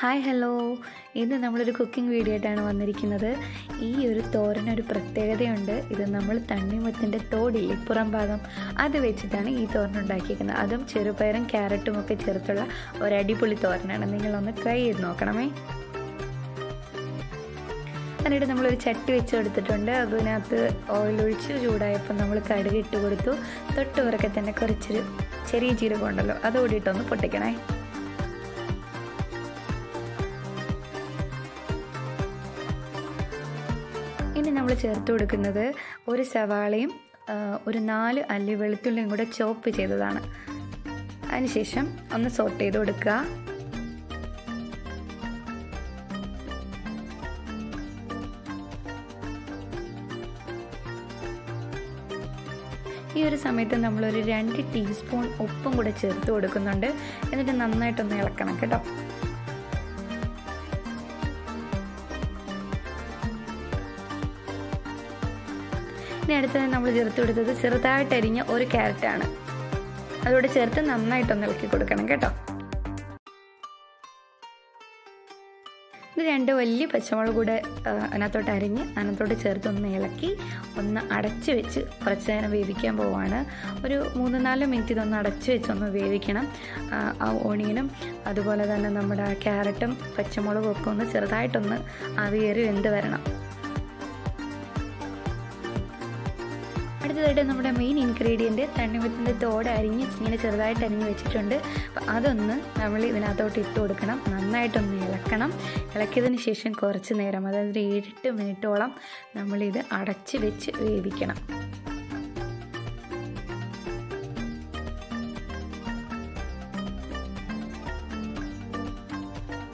Hi hello, ഇന്ന് നമ്മളൊരു cooking video ആയിട്ടാണ് വന്നിരിക്കുന്നത്. ഈ ഒരു തോരനൊരു പ്രത്യേകതയുണ്ട്. ഇത് നമ്മൾ തണ്ണിമത്തിൻ്റെ തോടില്ലേ, പുറം ഭാഗം, അത് വെച്ചിട്ടാണ് ഈ തോരൻ ഉണ്ടാക്കിയിരിക്കുന്നത്. അതും ചെറുപയറും ക്യാരറ്റും ഒക്കെ ചേർത്തുള്ള ഒരടിപൊളി തോരനാണ്. നിങ്ങളൊന്ന് ട്രൈ ചെയ്ത് നോക്കണമേ. അതിനായിട്ട് നമ്മളൊരു ചട്ടി വെച്ച് കൊടുത്തിട്ടുണ്ട്. അതിനകത്ത് ഓയിലൊഴിച്ച് ചൂടായപ്പോൾ നമ്മൾ കടുക് ഇട്ട് കൊടുത്തു. തൊട്ടുപുറക്കെ തന്നെ കുറച്ചൊരു ചെറിയ ജീരകം ഉണ്ടല്ലോ, അതുകൂടി ഇട്ടൊന്ന് പൊട്ടിക്കണേ. ഇനി നമ്മൾ ചേർത്ത് കൊടുക്കുന്നത് ഒരു സവാളയും ഒരു 4 അല്ലി വെളുത്തുള്ളിയും കൂടെ ചോപ്പ് ചെയ്തതാണ്. അതിനുശേഷം ഒന്ന് സോട്ട് ചെയ്ത് കൊടുക്കുക. ഈ ഒരു സമയത്ത് നമ്മളൊരു 2 ടീസ്പൂൺ ഉപ്പും കൂടെ ചേർത്ത് കൊടുക്കുന്നുണ്ട്. എന്നിട്ട് നന്നായിട്ടൊന്ന് ഇളക്കണം കേട്ടോ. ഇനി അടുത്തത് നമ്മൾ ചേർത്ത് കൊടുത്തത് ചെറുതായിട്ടരിഞ്ഞ ഒരു ക്യാരറ്റാണ്. അതോടെ ചേർത്ത് നന്നായിട്ടൊന്ന് ഇളക്കി കൊടുക്കണം കേട്ടോ. ഇത് 2 വലിയ പച്ചമുളക് കൂടെ അതിനകത്തോട്ട് അരിഞ്ഞ് അതിനകത്തോട്ട് ചേർത്ത് ഒന്ന് ഇളക്കി ഒന്ന് അടച്ചു വെച്ച് കുറച്ച് നേരം വേവിക്കാൻ പോവാണ്. ഒരു 3-4 മിനിറ്റ് ഇതൊന്ന് അടച്ചു വെച്ചൊന്ന് വേവിക്കണം. ആ ഓണിയനും അതുപോലെ തന്നെ നമ്മുടെ ക്യാരറ്റും പച്ചമുളകും ഒക്കെ ഒന്ന് ചെറുതായിട്ടൊന്ന് ആവിയേറി വെന്ത് വരണം. അടുത്തതായിട്ട് നമ്മുടെ മെയിൻ ഇൻഗ്രീഡിയൻറ്റ് തണ്ണിമത്തിൻ്റെ തോട് ഇങ്ങനെ ചെറുതായിട്ട് അരിഞ്ഞ് വെച്ചിട്ടുണ്ട്. അപ്പം അതൊന്ന് നമ്മൾ ഇതിനകത്തോട്ട് ഇട്ട് കൊടുക്കണം. നന്നായിട്ടൊന്ന് ഇളക്കണം. ഇളക്കിയതിന് ശേഷം കുറച്ച് നേരം, അതായത് 7-8 മിനിറ്റോളം നമ്മളിത് അടച്ച് വെച്ച് വേവിക്കണം.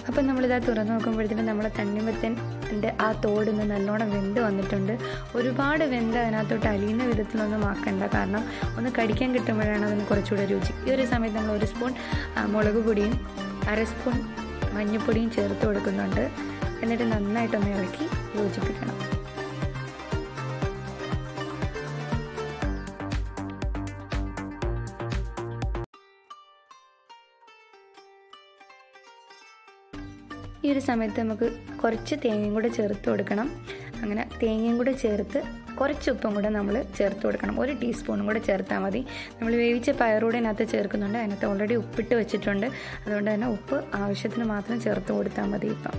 അപ്പം നമ്മളിതാ തുറന്ന് നോക്കുമ്പോഴത്തേനും നമ്മളെ തണ്ണിമത്തൻ്റെ ആ തോട് നിന്ന് നല്ലോണം വെന്ത് വന്നിട്ടുണ്ട്. ഒരുപാട് വെന്ത് അതിനകത്തോട്ട് അലിയുന്ന വിധത്തിലൊന്നും ആക്കണ്ട, കാരണം ഒന്ന് കടിക്കാൻ കിട്ടുമ്പോഴാണ് അതിന് കുറച്ചുകൂടെ രുചി. ഈ ഒരു സമയത്ത് നമ്മൾ 1 സ്പൂൺ മുളക് പൊടിയും 1/2 സ്പൂൺ മഞ്ഞൾപ്പൊടിയും ചേർത്ത് കൊടുക്കുന്നുണ്ട്. എന്നിട്ട് നന്നായിട്ടൊന്ന് ഇളക്കി യോജിപ്പിക്കണം. ഈ ഒരു സമയത്ത് നമുക്ക് കുറച്ച് തേങ്ങയും കൂടെ ചേർത്ത് കൊടുക്കണം. അങ്ങനെ തേങ്ങയും കൂടെ ചേർത്ത് കുറച്ച് ഉപ്പും കൂടെ നമ്മൾ ചേർത്ത് കൊടുക്കണം. 1 ടീസ്പൂണും കൂടെ ചേർത്താൽ മതി. നമ്മൾ വേവിച്ച പയറൂടെ അതിനകത്ത് ചേർക്കുന്നുണ്ട്. അതിനകത്ത് ഓൾറെഡി ഉപ്പിട്ട് വെച്ചിട്ടുണ്ട്. അതുകൊണ്ട് തന്നെ ഉപ്പ് ആവശ്യത്തിന് മാത്രം ചേർത്ത് കൊടുത്താൽ മതി. ഇപ്പം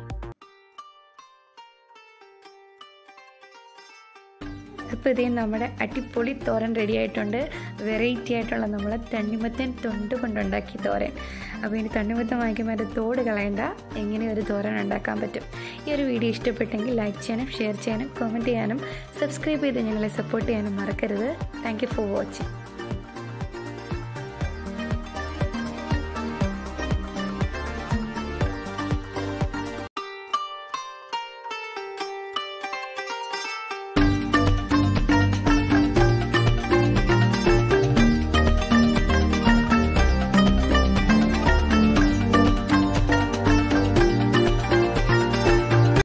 അപ്പോൾ ഇതേ നമ്മുടെ അടിപൊളി തോരൻ റെഡി ആയിട്ടുണ്ട്. വെറൈറ്റി ആയിട്ടുള്ള നമ്മൾ തണ്ണിമത്തൻ തൊണ്ട് കൊണ്ടുണ്ടാക്കി തോരൻ. അപ്പോൾ ഇനി തണ്ണിമത്തൻ വാങ്ങിക്കുമ്പോൾ അതിൻ്റെ തോട് കളയണ്ട, എങ്ങനെ ഒരു തോരൻ ഉണ്ടാക്കാൻ പറ്റും. ഈ ഒരു വീഡിയോ ഇഷ്ടപ്പെട്ടെങ്കിൽ ലൈക്ക് ചെയ്യാനും ഷെയർ ചെയ്യാനും കമൻറ്റ് ചെയ്യാനും സബ്സ്ക്രൈബ് ചെയ്ത് ഞങ്ങളെ സപ്പോർട്ട് ചെയ്യാനും മറക്കരുത്. Thank you for watching.